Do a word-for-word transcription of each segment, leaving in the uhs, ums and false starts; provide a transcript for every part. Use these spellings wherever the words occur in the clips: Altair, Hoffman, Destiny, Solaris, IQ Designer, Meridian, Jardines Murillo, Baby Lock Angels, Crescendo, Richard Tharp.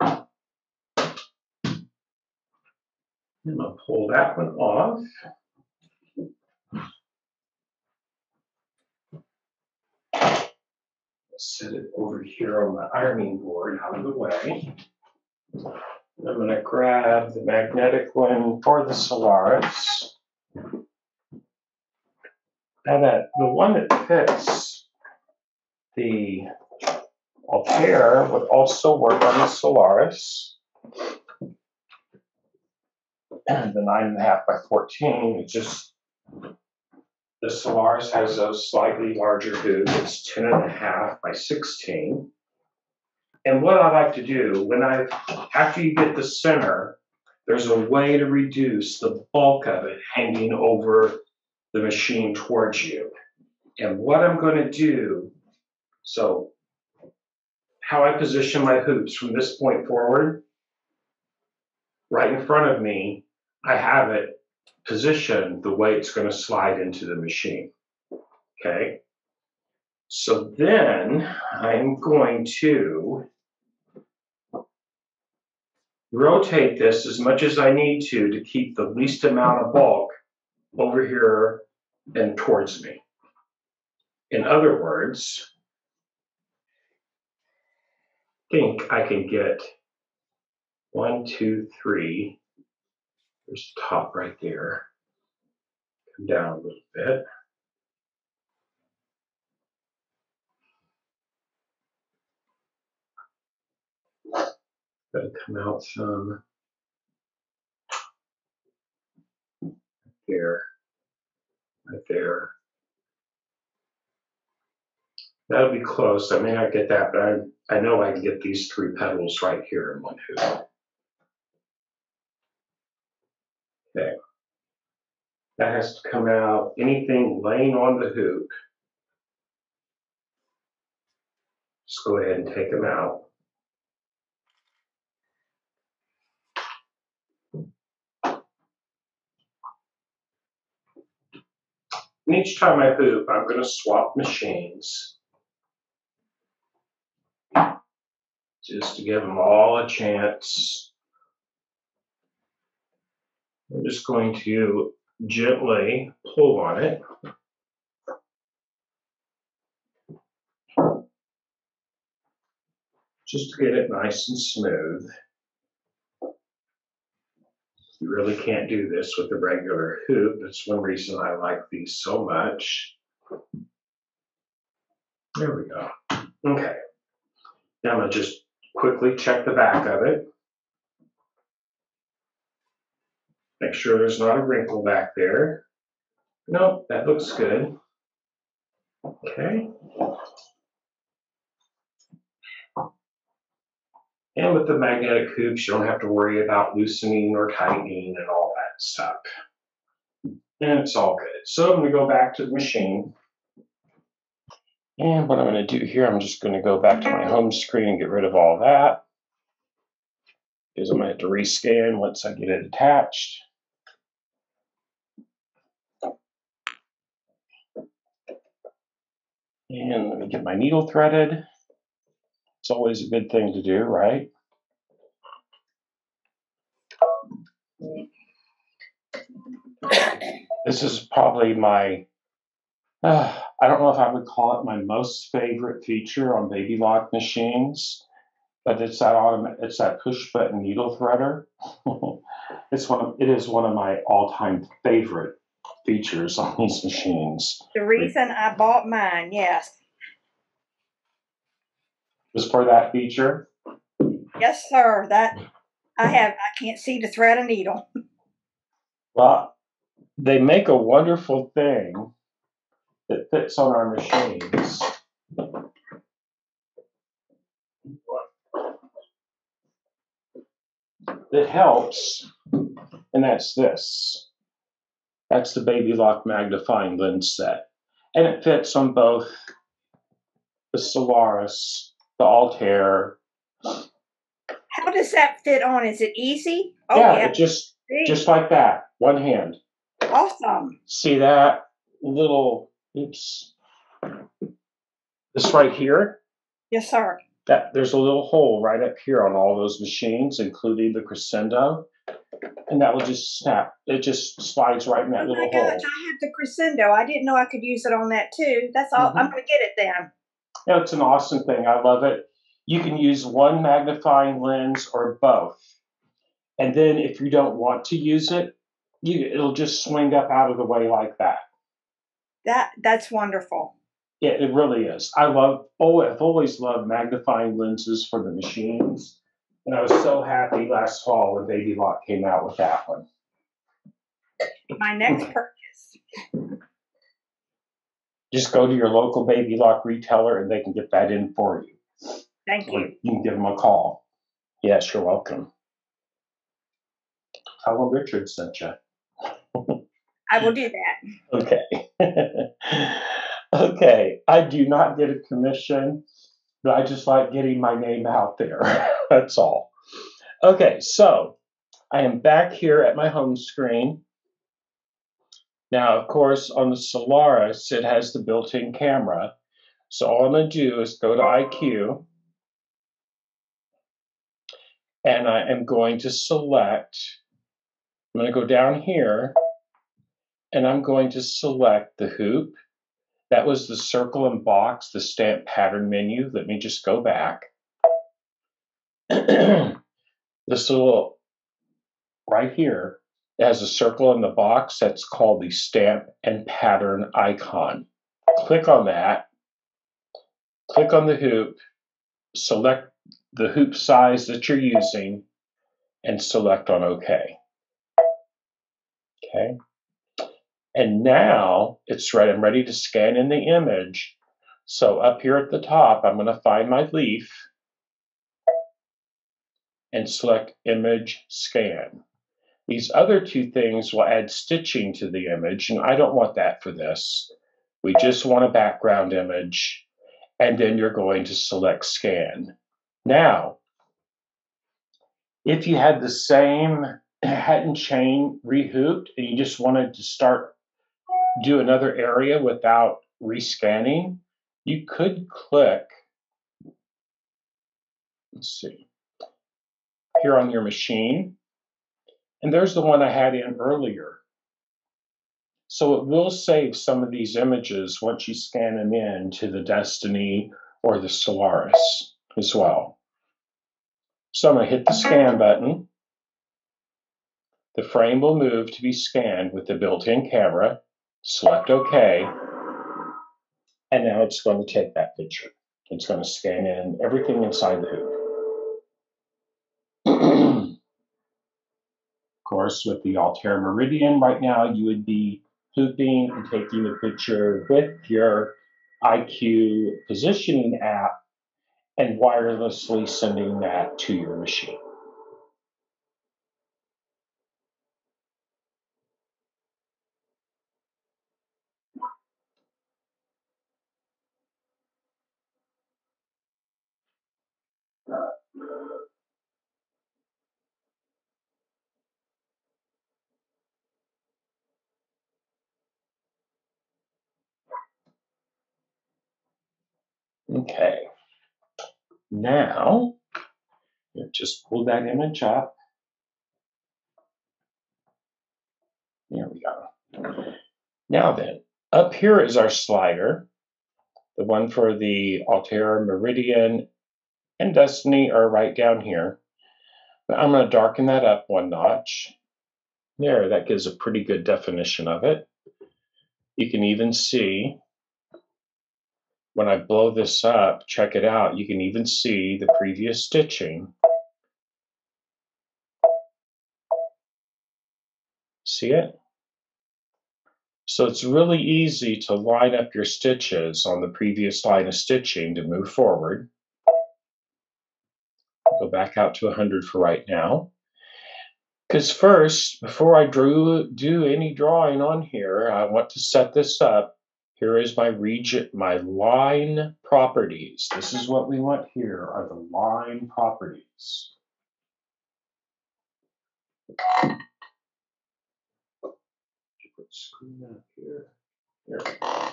I'm going to pull that one off. Set it over here on the ironing board out of the way. And I'm going to grab the magnetic one for the Solaris. And that, the one that fits the Altair would also work on the Solaris. And the nine and a half by fourteen, it just, the Solaris has a slightly larger boot. It's ten and a half by sixteen. And what I like to do, when I, after you get the center, there's a way to reduce the bulk of it hanging over the machine towards you. And what I'm going to do, so how I position my hoops from this point forward, right in front of me, I have it positioned the way it's going to slide into the machine. Okay. So then I'm going to rotate this as much as I need to to keep the least amount of bulk over here and towards me. In other words, I think I can get one, two, three. There's the top right there. Come down a little bit. Gotta come out some. There, right there. That'll be close. I may not get that, but I, I know I can get these three petals right here in one hoop. Okay. That has to come out. Anything laying on the hoop, just go ahead and take them out. And each time I hoop, I'm going to swap machines just to give them all a chance. I'm just going to gently pull on it. Just to get it nice and smooth. You really can't do this with a regular hoop. That's one reason I like these so much. There we go. Okay. Now I'm going to just quickly check the back of it. Make sure there's not a wrinkle back there. Nope, that looks good. Okay. And with the magnetic hoops, you don't have to worry about loosening or tightening and all that stuff. And it's all good. So I'm going to go back to the machine. And what I'm going to do here, I'm just going to go back to my home screen and get rid of all that. Because I'm going to have to rescan once I get it attached. And let me get my needle threaded. It's always a good thing to do, right? This is probably my, uh, I don't know if I would call it my most favorite feature on Baby Lock machines, but it's that automatic, it's that push button needle threader. It's one of, it is one of my all-time favorite features on these machines. The reason it, I bought mine, yes. Just for that feature? Yes, sir. That I have. I can't see to thread a needle. Well, they make a wonderful thing that fits on our machines. That helps, and that's this. That's the Baby Lock magnifying lens set, and it fits on both the Solaris. The Altair. How does that fit on? Is it easy? Oh, yeah, yeah. It just just like that. One hand. Awesome. See that little, oops. This right here? Yes, sir. that there's a little hole right up here on all those machines, including the Crescendo, and that will just snap. It just slides right in that oh little my gosh, hole. I have the Crescendo. I didn't know I could use it on that too. That's all. Mm-hmm. I'm going to get it then. Yeah, it's an awesome thing. I love it. You can use one magnifying lens or both. And then if you don't want to use it, you, it'll just swing up out of the way like that. That That's wonderful. Yeah, it really is. I love, oh, I've always loved magnifying lenses for the machines. And I was so happy last fall when Baby Lock came out with that one. My next purchase. Just go to your local Baby Lock retailer and they can get that in for you. Thank you. You can give them a call. Yes, you're welcome. I will Richard sent you. I will do that. Okay. Okay, I do not get a commission, but I just like getting my name out there. That's all. Okay, so I am back here at my home screen. Now, of course, on the Solaris, it has the built-in camera. So all I'm going to do is go to I Q, and I am going to select, I'm going to go down here, and I'm going to select the hoop. That was the circle and box, the stamp pattern menu. Let me just go back. This little, right here, it has a circle in the box that's called the stamp and pattern icon. Click on that, click on the hoop, select the hoop size that you're using, and select on OK. Okay. And now it's ready. I'm ready to scan in the image. So up here at the top, I'm going to find my leaf and select Image Scan. These other two things will add stitching to the image, and I don't want that for this. We just want a background image, and then you're going to select Scan. Now, if you had the same hat and chain rehooped, and you just wanted to start do another area without rescanning, you could click, let's see, here on your machine, and there's the one I had in earlier. So it will save some of these images once you scan them in to the Destiny or the Solaris as well. So I'm going to hit the scan button. The frame will move to be scanned with the built-in camera. Select OK, and now it's going to take that picture. It's going to scan in everything inside the hoop. Of course, with the Altair Meridian right now, you would be hooping and taking the picture with your I Q positioning app and wirelessly sending that to your machine. Okay, now just pull that image up. There we go. Now then, up here is our slider, the one for the Altair, Meridian, and Destiny are right down here. But I'm going to darken that up one notch. There, that gives a pretty good definition of it. You can even see, when I blow this up, check it out, you can even see the previous stitching. See it? So it's really easy to line up your stitches on the previous line of stitching to move forward. Go back out to one hundred for right now. Because first, before I drew, do any drawing on here, I want to set this up. Here is my region, my line properties. This is what we want here, are the line properties. Screen up here. There we go.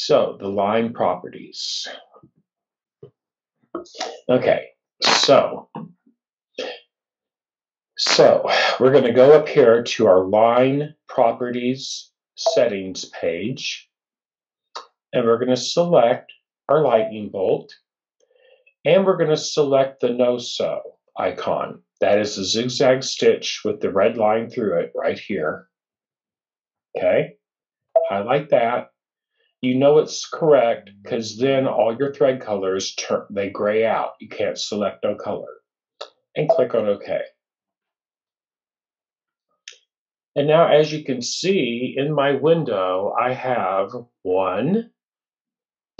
So the line properties. Okay, so, so we're going to go up here to our line properties settings page, and we're going to select our lightning bolt, and we're going to select the no-sew icon. That is the zigzag stitch with the red line through it right here. Okay, highlight that. You know it's correct because then all your thread colors turn, they gray out. You can't select no color. And click on OK. And now, as you can see in my window, I have one,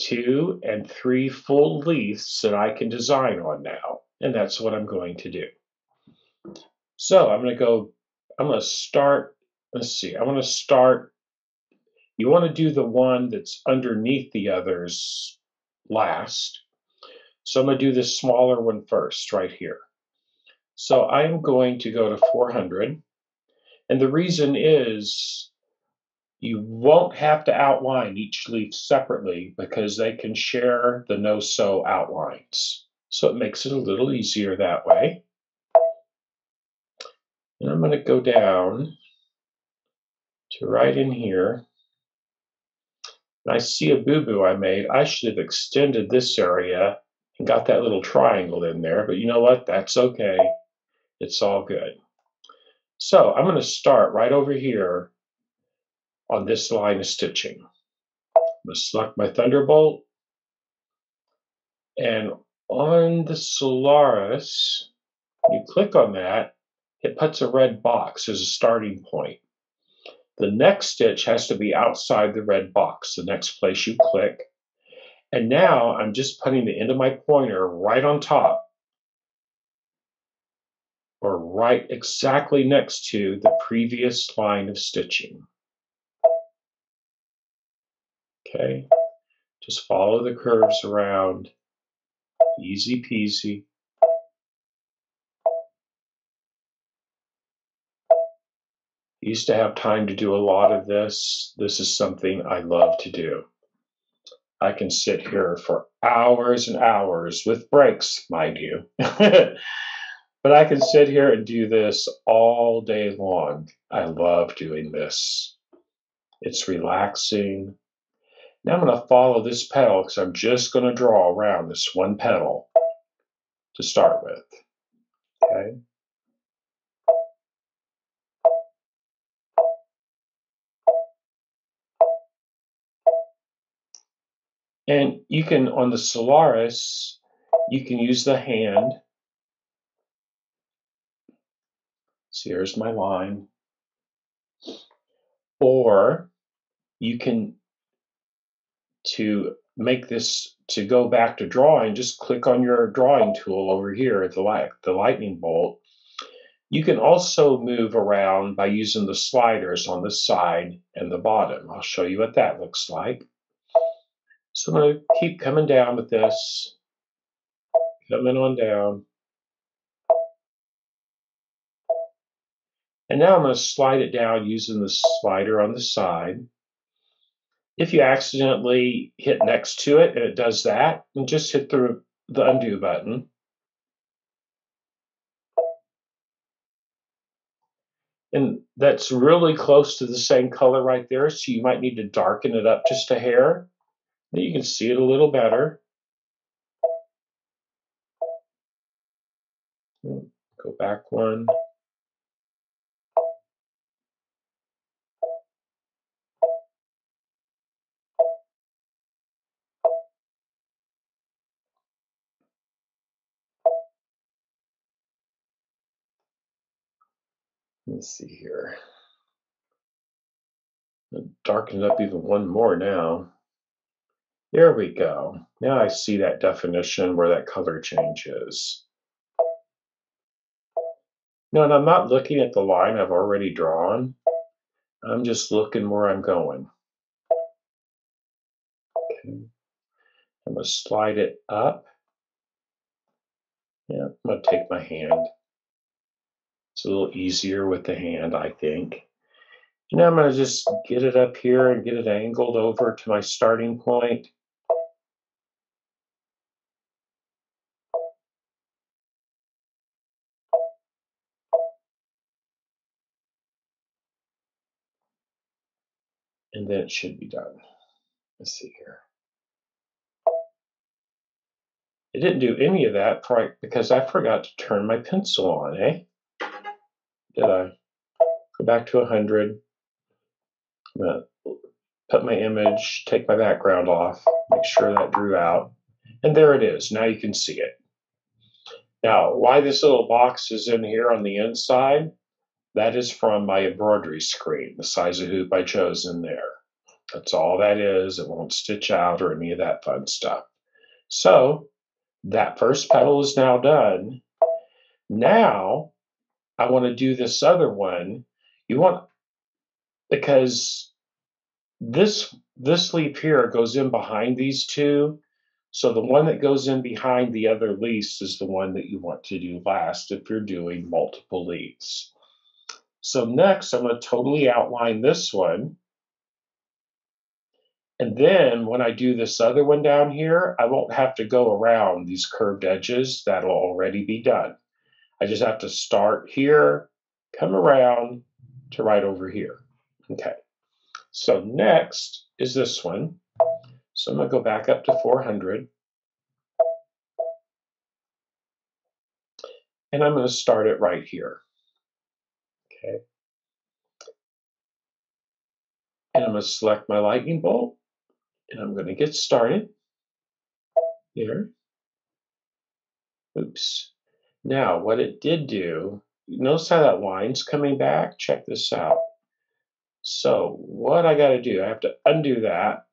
two, and three full leaves that I can design on now. And that's what I'm going to do. So I'm going to go, I'm going to start, let's see, I want to start. You want to do the one that's underneath the others last. So I'm going to do this smaller one first, right here. So I'm going to go to four hundred. And the reason is you won't have to outline each leaf separately because they can share the no-sew outlines. So it makes it a little easier that way. And I'm going to go down to right in here. I see a boo-boo I made. I should have extended this area and got that little triangle in there, but you know what? That's okay. It's all good. So I'm going to start right over here on this line of stitching. I'm going to select my Thunderbolt. And on the Solaris, you click on that, it puts a red box as a starting point. The next stitch has to be outside the red box, the next place you click. And now I'm just putting the end of my pointer right on top, or right exactly next to the previous line of stitching. Okay, just follow the curves around, easy peasy. Used to have time to do a lot of this. This is something I love to do. I can sit here for hours and hours with breaks, mind you. But I can sit here and do this all day long. I love doing this. It's relaxing. Now I'm going to follow this petal because I'm just going to draw around this one petal to start with. Okay. And you can, on the Solaris, you can use the hand. So here's my line. Or you can, to make this, to go back to drawing, just click on your drawing tool over here, the light, the lightning bolt. You can also move around by using the sliders on the side and the bottom. I'll show you what that looks like. So I'm going to keep coming down with this, coming on down. And now I'm going to slide it down using the slider on the side. If you accidentally hit next to it and it does that, then just hit the, the undo button. And that's really close to the same color right there, so you might need to darken it up just a hair. You can see it a little better. Go back one. Let's see here. Darken it up even one more now. There we go. Now I see that definition where that color change is. No, and I'm not looking at the line I've already drawn. I'm just looking where I'm going. Okay. I'm going to slide it up. Yeah, I'm going to take my hand. It's a little easier with the hand, I think. And now I'm going to just get it up here and get it angled over to my starting point. And then it should be done. Let's see here. It didn't do any of that because I forgot to turn my pencil on, eh? Did I? Go back to one hundred. I'm going to put my image, take my background off, make sure that drew out. And there it is. Now you can see it. Now, why this little box is in here on the inside, that is from my embroidery screen, the size of hoop I chose in there. That's all that is. It won't stitch out or any of that fun stuff. So that first petal is now done. Now I want to do this other one. You want, because this this leaf here goes in behind these two. So the one that goes in behind the other leaves is the one that you want to do last if you're doing multiple leaves. So next, I'm going to totally outline this one. And then when I do this other one down here, I won't have to go around these curved edges. That'll already be done. I just have to start here, come around to right over here. Okay. So next is this one. So I'm going to go back up to four hundred. And I'm going to start it right here. Okay. And I'm going to select my lightning bolt. And I'm going to get started here. Oops. Now, what it did do, notice how that line's coming back? Check this out. So what I got to do, I have to undo that.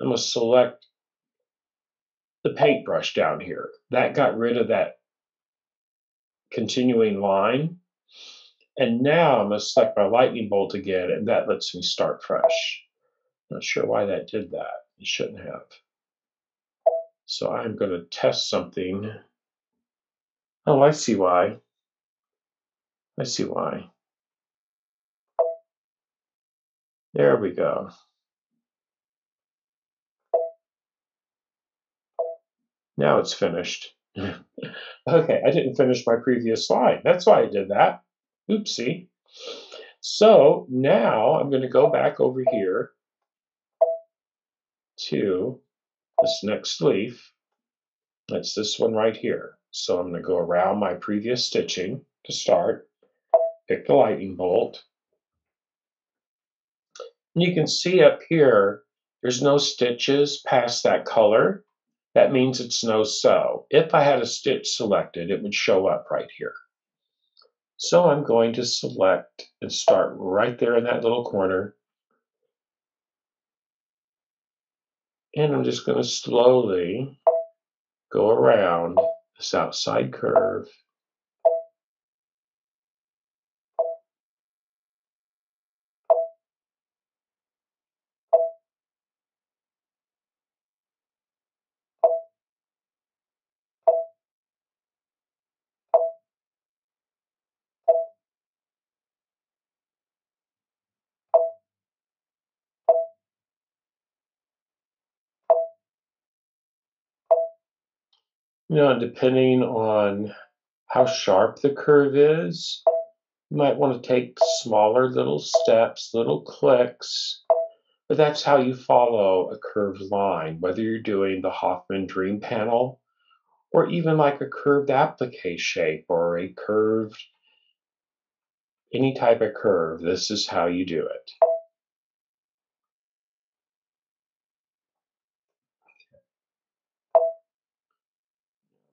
I'm going to select the paintbrush down here. That got rid of that continuing line. And now I'm going to select my lightning bolt again, and that lets me start fresh. Not sure why that did that. It shouldn't have. So I'm going to test something. Oh, I see why. I see why. There we go. Now it's finished. Okay, I didn't finish my previous slide. That's why I did that. Oopsie. So now I'm going to go back over here to this next leaf. That's this one right here. So I'm going to go around my previous stitching to start, pick the lightning bolt. And you can see up here, there's no stitches past that color. That means it's no sew. If I had a stitch selected, it would show up right here. So I'm going to select and start right there in that little corner. And I'm just going to slowly go around this outside curve. You know, and depending on how sharp the curve is, you might want to take smaller little steps, little clicks, but that's how you follow a curved line, whether you're doing the Hoffman Dream Panel or even like a curved applique shape or a curved, any type of curve, this is how you do it.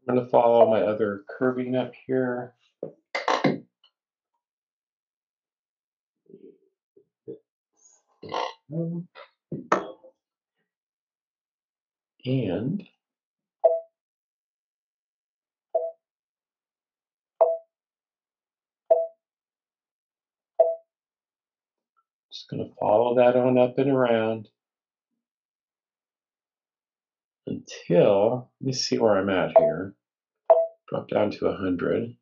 I'm going to follow my other curving up here. And just going to follow that on up and around until, let me see where I'm at here. Drop down to one hundred.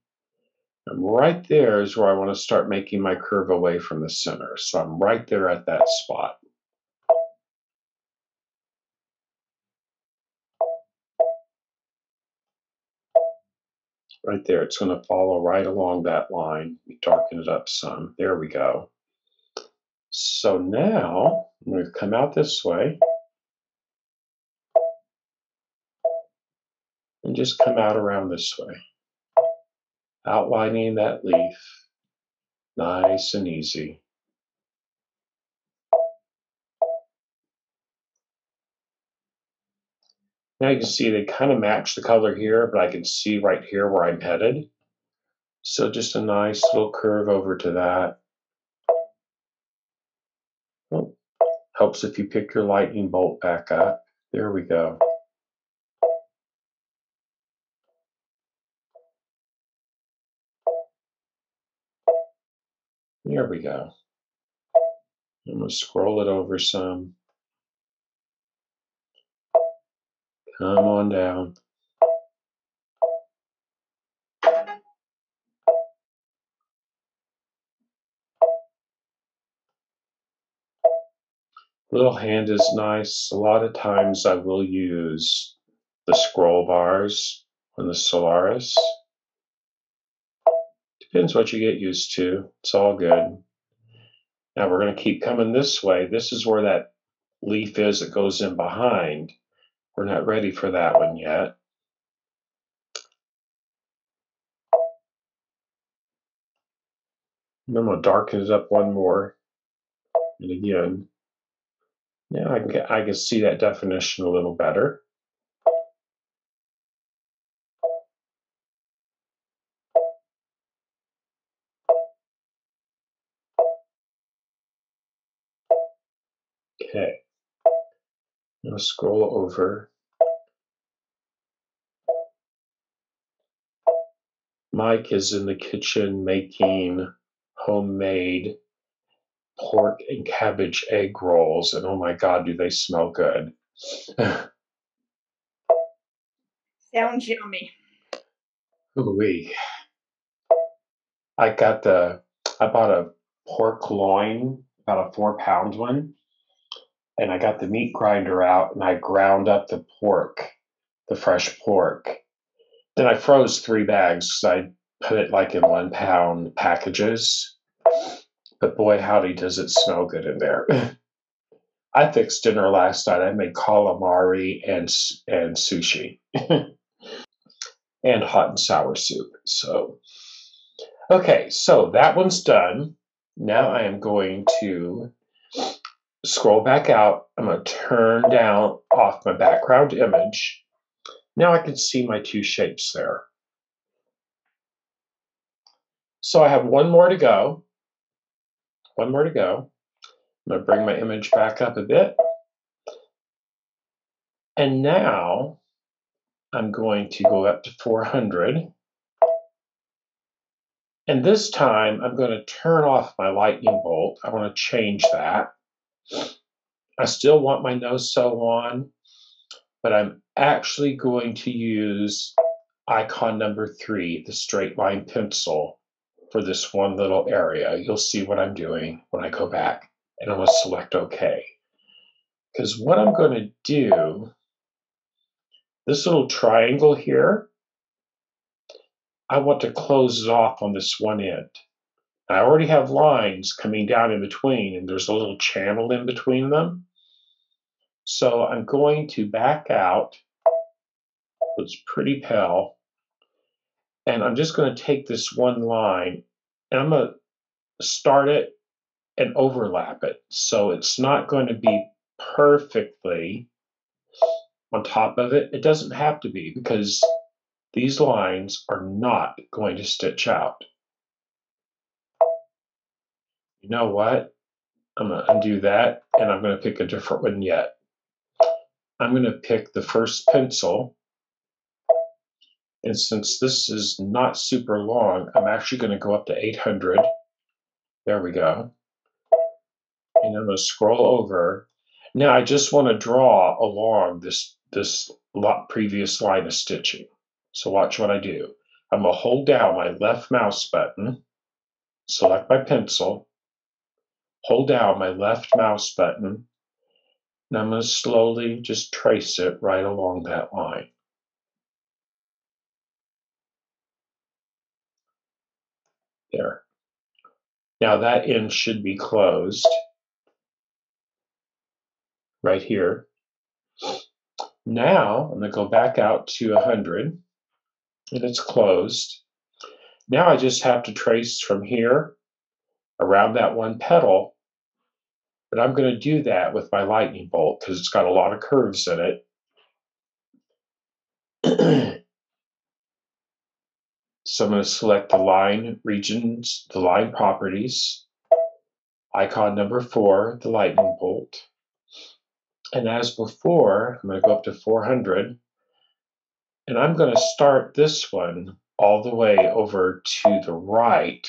And right there is where I want to start making my curve away from the center. So I'm right there at that spot. Right there, it's going to follow right along that line. We darken it up some. There we go. So now I'm going to come out this way and just come out around this way, outlining that leaf nice and easy. Now you can see they kind of match the color here, but I can see right here where I'm headed. So just a nice little curve over to that. Oh, helps if you pick your lightning bolt back up. There we go. There we go. I'm going to scroll it over some. Come on down. Little hand is nice. A lot of times I will use the scroll bars on the Solaris. Depends what you get used to. It's all good. Now we're going to keep coming this way. This is where that leaf is that goes in behind. We're not ready for that one yet. And I'm going to darken it up one more. And again, now I can, get, I can see that definition a little better. Okay. I'm going to scroll over. Mike is in the kitchen making homemade pork and cabbage egg rolls, and oh my God, do they smell good. Sounds yummy. Ooh-wee. I got the, I bought a pork loin, about a four pound one. And I got the meat grinder out and I ground up the pork, the fresh pork. Then I froze three bags because I put it like in one pound packages. But boy, howdy, does it smell good in there. I fixed dinner last night. I made calamari and, and sushi and hot and sour soup. So, okay, so that one's done. Now I am going to scroll back out. I'm going to turn down off my background image. Now I can see my two shapes there. So I have one more to go. One more to go. I'm going to bring my image back up a bit. And now I'm going to go up to four hundred. And this time I'm going to turn off my lightning bolt. I want to change that. I still want my no sew on, but I'm actually going to use icon number three, the straight line pencil, for this one little area. You'll see what I'm doing when I go back, and I'm going to select OK. Because what I'm going to do, this little triangle here, I want to close it off on this one end. I already have lines coming down in between, and there's a little channel in between them. So I'm going to back out. It's pretty pale. And I'm just going to take this one line, and I'm going to start it and overlap it. So it's not going to be perfectly on top of it. It doesn't have to be, because these lines are not going to stitch out. You know what? I'm going to undo that, and I'm going to pick a different one yet. I'm going to pick the first pencil. And since this is not super long, I'm actually going to go up to eight hundred. There we go. And I'm going to scroll over. Now I just want to draw along this, this previous line of stitching. So watch what I do. I'm going to hold down my left mouse button, select my pencil, hold down my left mouse button, and I'm going to slowly just trace it right along that line. There. Now that end should be closed right here. Now I'm going to go back out to one hundred, and it's closed. Now I just have to trace from here around that one petal, but I'm going to do that with my lightning bolt because it's got a lot of curves in it. So I'm going to select the line regions, the line properties, icon number four, the lightning bolt. And as before, I'm going to go up to four hundred, and I'm going to start this one all the way over to the right,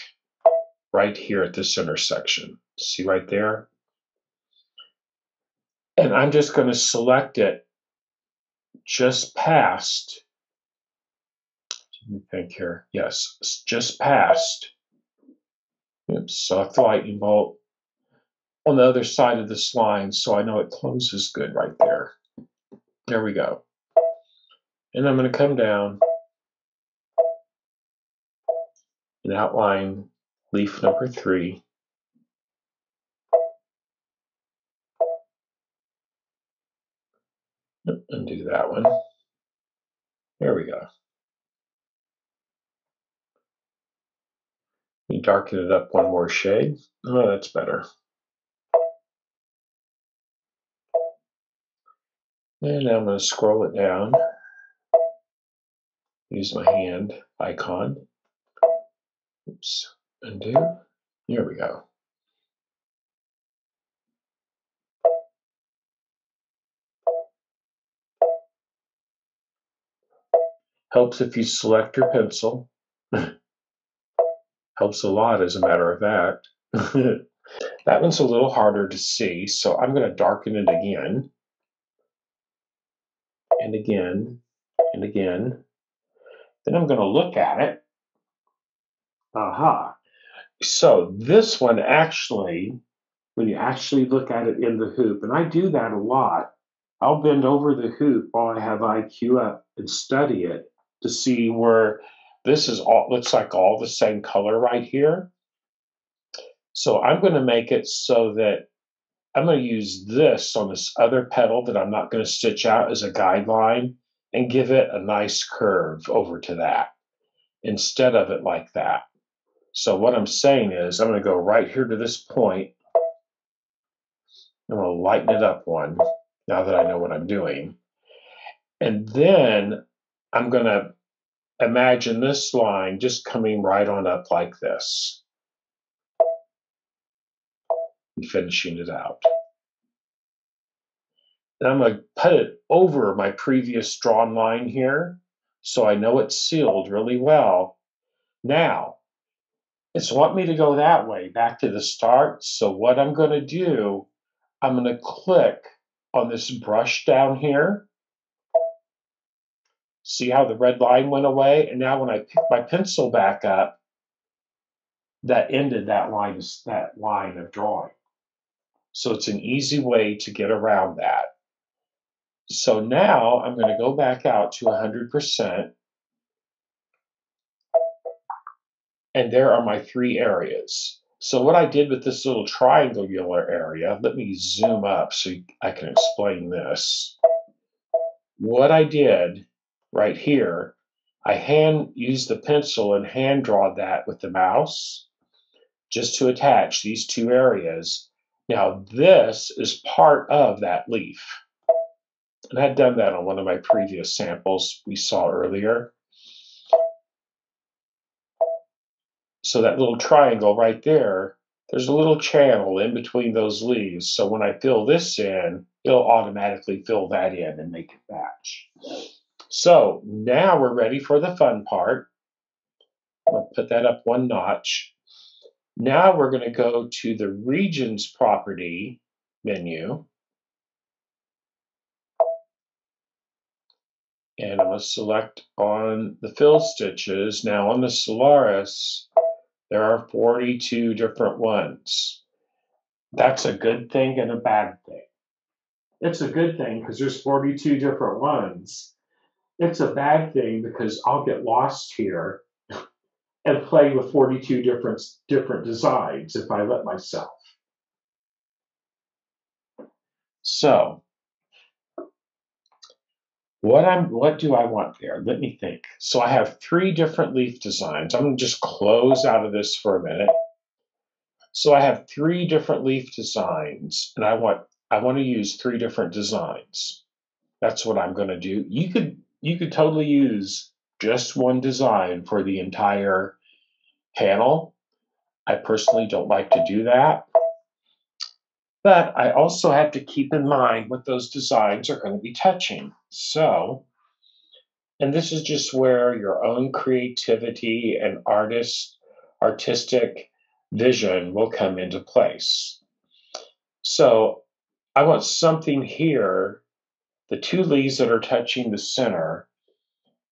right here at this intersection. See right there? And I'm just going to select it just past, let me think here, yes, just past, oops, select the lightning bolt, on the other side of this line, so I know it closes good right there. There we go. And I'm going to come down and outline leaf number three. Undo that one. There we go. You darken it up one more shade. Oh, that's better. And I'm going to scroll it down, use my hand icon, oops, undo, here we go. Helps if you select your pencil, helps a lot as a matter of fact. That one's a little harder to see, so I'm going to darken it again. And again, and again. Then I'm going to look at it. Aha. So this one actually, when you actually look at it in the hoop, and I do that a lot, I'll bend over the hoop while I have I Q up and study it to see where this is all, looks like all the same color right here. So I'm going to make it so that I'm going to use this on this other petal that I'm not going to stitch out as a guideline and give it a nice curve over to that instead of it like that. So what I'm saying is I'm going to go right here to this point. I'm going to lighten it up one now that I know what I'm doing. And then I'm going to imagine this line just coming right on up like this. And finishing it out. And I'm going to put it over my previous drawn line here so I know it's sealed really well. Now, it's want me to go that way, back to the start. So what I'm going to do, I'm going to click on this brush down here. See how the red line went away? And now when I pick my pencil back up, that ended that line, that line of drawing. So it's an easy way to get around that. So now I'm going to go back out to one hundred percent. And there are my three areas. So what I did with this little triangular area, let me zoom up so I can explain this. What I did right here, I hand used the pencil and hand draw that with the mouse just to attach these two areas. Now, this is part of that leaf. And I had done that on one of my previous samples we saw earlier. So that little triangle right there, there's a little channel in between those leaves. So when I fill this in, it'll automatically fill that in and make it match. So now we're ready for the fun part. I'm going to put that up one notch. Now we're going to go to the Regions property menu. and I'll select on the fill stitches. Now on the Solaris, there are forty-two different ones. That's a good thing and a bad thing. It's a good thing because there's forty-two different ones. It's a bad thing because I'll get lost here and play with forty-two different, different designs if I let myself. So, what I'm, what do I want there? Let me think. So I have three different leaf designs. I'm going to just close out of this for a minute. So I have three different leaf designs, and I want I want to use three different designs. That's what I'm going to do. You could you could totally use just one design for the entire panel. I personally don't like to do that. But I also have to keep in mind what those designs are going to be touching. So, and this is just where your own creativity and artist, artistic vision will come into place. So I want something here, the two leaves that are touching the center,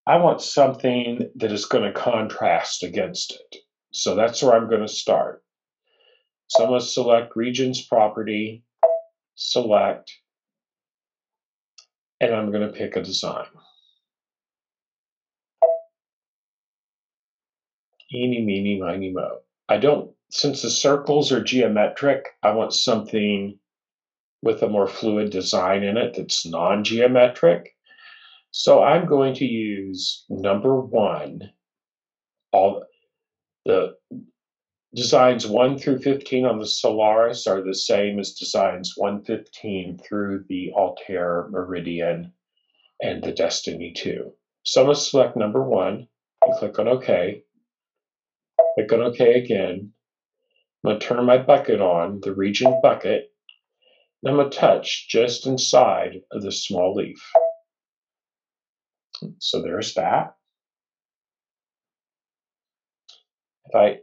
I want something that is going to contrast against it. So that's where I'm going to start. So I'm going to select Regions Property, select, and I'm going to pick a design. Eeny, meeny, miny, mo. I don't, since the circles are geometric, I want something with a more fluid design in it that's non-geometric. So I'm going to use number one, all the designs one through fifteen on the Solaris are the same as designs one fifteen through the Altair, Meridian, and the Destiny two. So I'm going to select number one and click on OK. Click on OK again. I'm going to turn my bucket on, the region bucket, and I'm going to touch just inside of the small leaf. So there's that. If I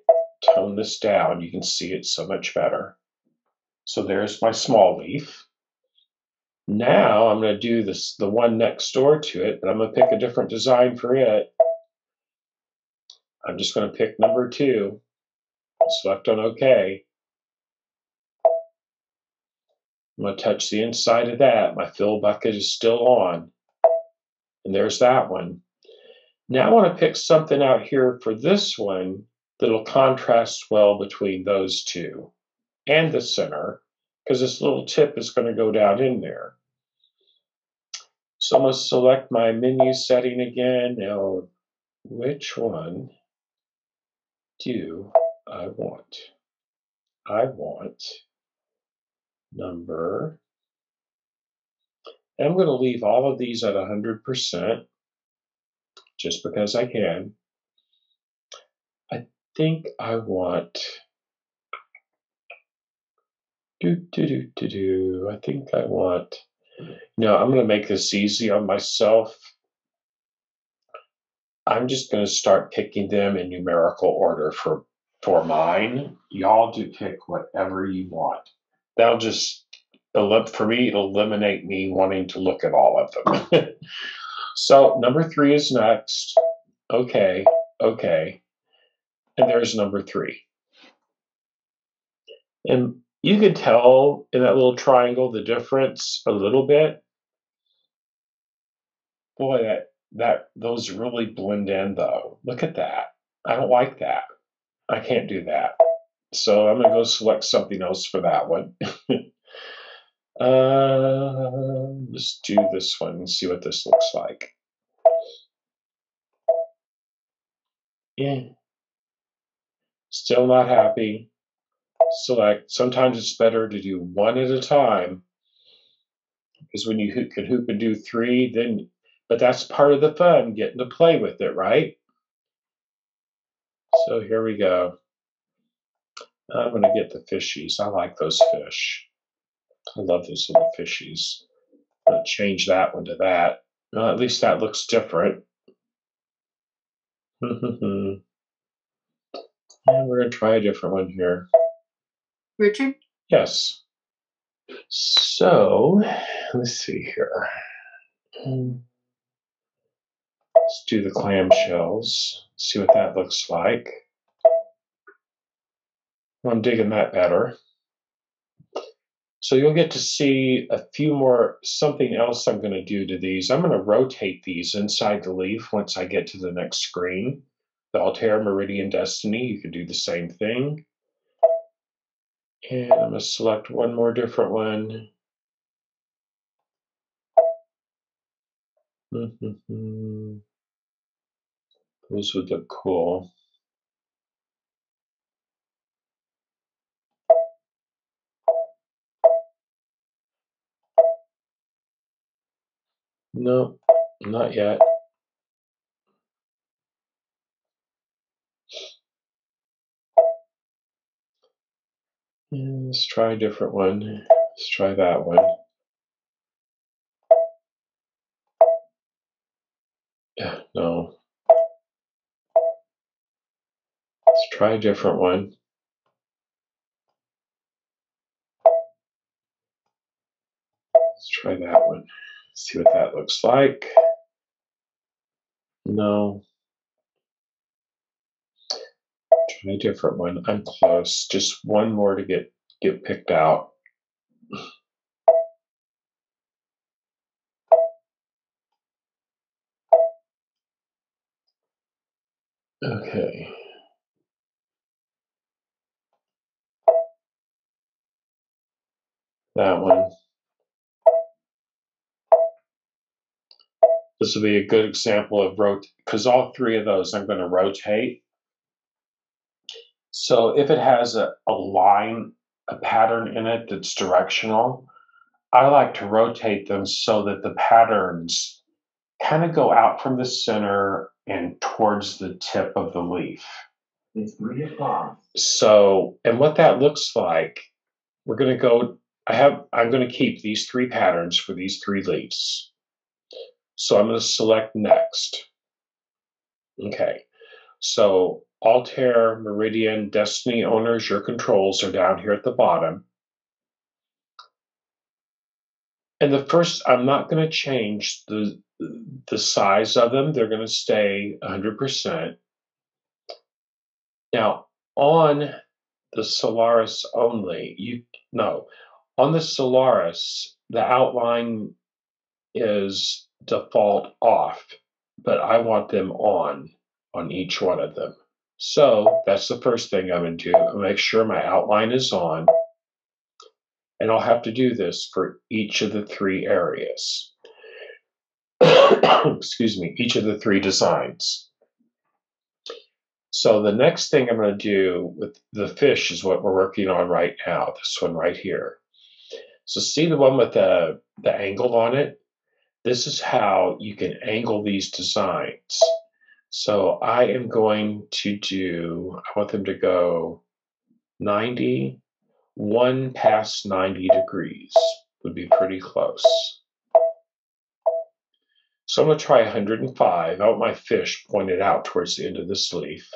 tone this down, you can see it so much better. So there's my small leaf. Now I'm going to do this, the one next door to it, but I'm going to pick a different design for it. I'm just going to pick number two, select on OK. I'm going to touch the inside of that. My fill bucket is still on. And there's that one. Now I want to pick something out here for this one that'll contrast well between those two and the center, because this little tip is going to go down in there. So I'm going to select my menu setting again. Now, which one do I want? I want number, and I'm going to leave all of these at one hundred percent, just because I can. I think I want, do, do, do, do, do, I think I want, no, I'm going to make this easy on myself. I'm just going to start picking them in numerical order for, for mine. Y'all do pick whatever you want. That'll just, for me, it'll eliminate me wanting to look at all of them. So number three is next. Okay, okay. And there's number three. And you could tell in that little triangle the difference a little bit. Boy, that, that those really blend in though. Look at that. I don't like that. I can't do that. So I'm gonna go select something else for that one. uh, let's do this one and see what this looks like. Yeah. Still not happy. Select. Sometimes it's better to do one at a time, because when you hoop, can hoop and do three, then, but that's part of the fun, getting to play with it, right? So here we go. I'm going to get the fishies. I like those fish. I love those little fishies. I'm going to change that one to that. Well, at least that looks different. And we're going to try a different one here. Richard? Yes. So, let's see here. Let's do the clamshells, see what that looks like. I'm digging that better. So you'll get to see a few more, something else I'm going to do to these. I'm going to rotate these inside the leaf once I get to the next screen. The Altair, Meridian, Destiny, you can do the same thing. And I'm going to select one more different one. Mm-hmm. Those would look cool. No, not yet. Yeah, let's try a different one. Let's try that one. Yeah, no. Let's try a different one. Let's try that one. See what that looks like. No. Try a different one. I'm close. Just one more to get, get picked out. Okay. That one. This will be a good example of rotate, because all three of those I'm going to rotate. So if it has a, a line, a pattern in it that's directional, I like to rotate them so that the patterns kind of go out from the center and towards the tip of the leaf. It's three o'clock. So, and what that looks like, we're going to go, I have, I'm going to keep these three patterns for these three leaves. So I'm going to select next. Okay, so Altair, Meridian, Destiny owners, your controls are down here at the bottom. And the first, I'm not going to change the, the size of them. They're going to stay one hundred percent. Now, on the Solaris only, you no, on the Solaris, the outline is default off, but I want them on on each one of them. So that's the first thing I'm going to do. I'll make sure my outline is on, and I'll have to do this for each of the three areas. Excuse me, each of the three designs. So the next thing I'm going to do with the fish is what we're working on right now, this one right here. So see the one with the, the angle on it? This is how you can angle these designs. So I am going to do, I want them to go ninety, one past ninety degrees would be pretty close. So I'm gonna try one hundred five. I want my fish pointed out towards the end of this leaf.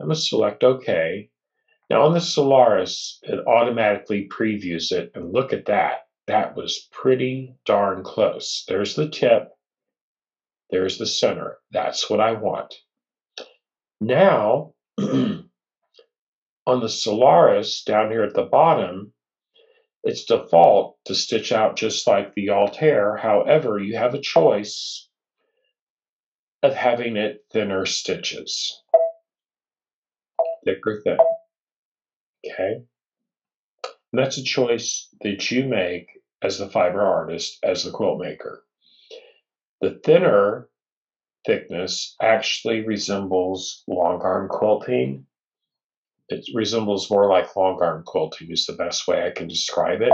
I'm gonna select okay. Now on the Solaris, it automatically previews it, and look at that. That was pretty darn close. There's the tip. There's the center. That's what I want. Now, on the Solaris down here at the bottom, it's default to stitch out just like the Altair. However, you have a choice of having it thinner stitches. Thick or thin. Okay. And that's a choice that you make as the fiber artist, as the quilt maker. The thinner thickness actually resembles long arm quilting. It resembles more like long arm quilting is the best way I can describe it.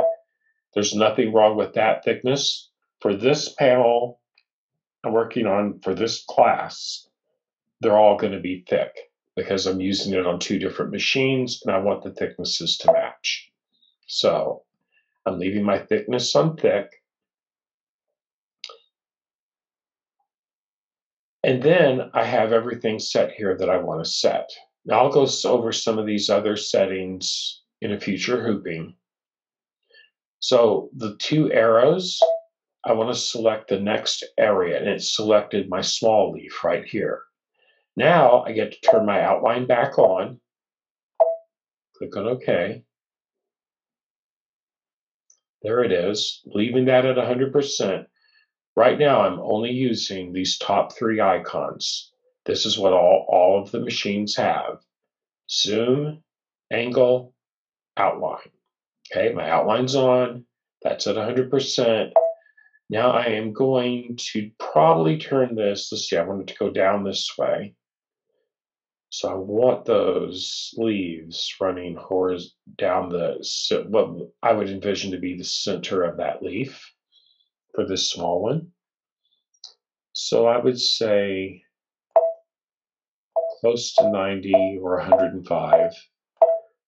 There's nothing wrong with that thickness. For this panel I'm working on for this class, they're all going to be thick because I'm using it on two different machines and I want the thicknesses to match. So I'm leaving my thickness on thick. And then I have everything set here that I want to set. Now I'll go over some of these other settings in a future hooping. So the two arrows, I want to select the next area, and it's selected my small leaf right here. Now I get to turn my outline back on, click on OK. There it is, leaving that at one hundred percent. Right now I'm only using these top three icons. This is what all, all of the machines have. Zoom, angle, outline. Okay, my outline's on, that's at one hundred percent. Now I am going to probably turn this, let's see, I want it to go down this way. So I want those leaves running horizontal down the, what I would envision to be the center of that leaf for this small one. So I would say close to ninety or one hundred and five.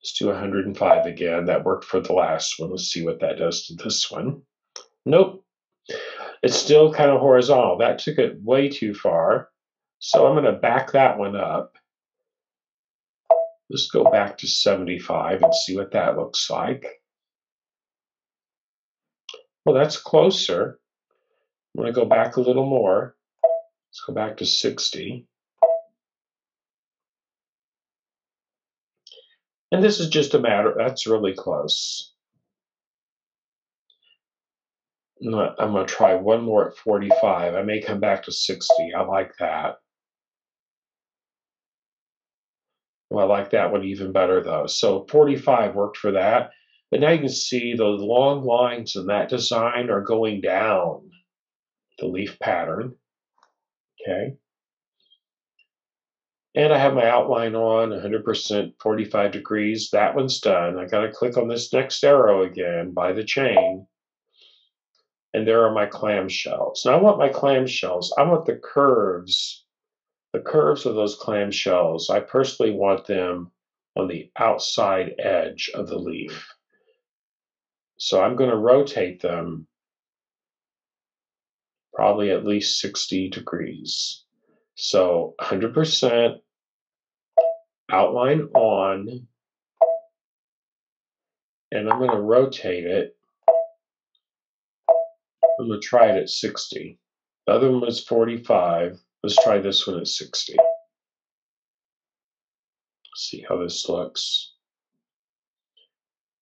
Let's do one hundred and five again. That worked for the last one. Let's see what that does to this one. Nope. It's still kind of horizontal. That took it way too far. So I'm going to back that one up. Let's go back to seventy-five and see what that looks like. Well, that's closer. I'm going to go back a little more. Let's go back to sixty. And this is just a matter, that's really close. I'm going to try one more at forty-five. I may come back to sixty. I like that. Well, I like that one even better, though. So forty-five worked for that. But now you can see the long lines in that design are going down the leaf pattern. Okay. And I have my outline on, one hundred percent, forty-five degrees. That one's done. I got to click on this next arrow again by the chain. And there are my clamshells. Now I want my clamshells. I want the curves. The curves of those clamshells, I personally want them on the outside edge of the leaf. So I'm going to rotate them probably at least sixty degrees. So one hundred percent, outline on, and I'm going to rotate it. I'm going to try it at sixty. The other one was forty-five. Let's try this one at sixty. Let's see how this looks.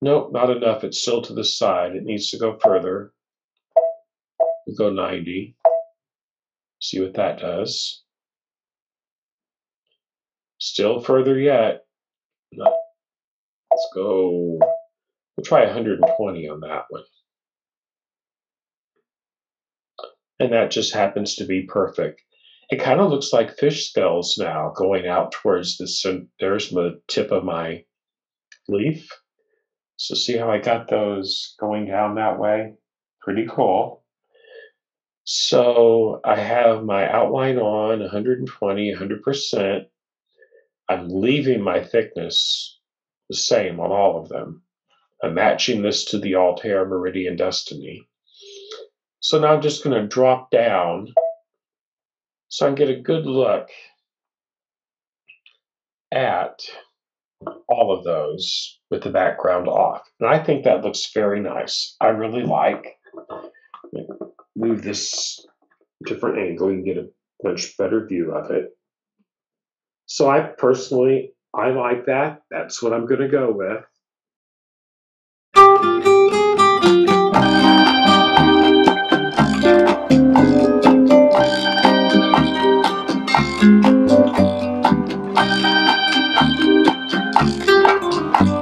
Nope, not enough. It's still to the side. It needs to go further. We'll go ninety. See what that does. Still further yet. No. Let's go. We'll try one hundred and twenty on that one. And that just happens to be perfect. It kind of looks like fish scales now going out towards the, so there's the tip of my leaf. So see how I got those going down that way? Pretty cool. So I have my outline on, one hundred and twenty, one hundred percent. I'm leaving my thickness the same on all of them. I'm matching this to the Altair, Meridian, Destiny. So now I'm just going to drop down so I can get a good look at all of those with the background off. And I think that looks very nice. I really like. Move this different angle, you can get a much better view of it. So I personally, I like that. That's what I'm going to go with. Thank you.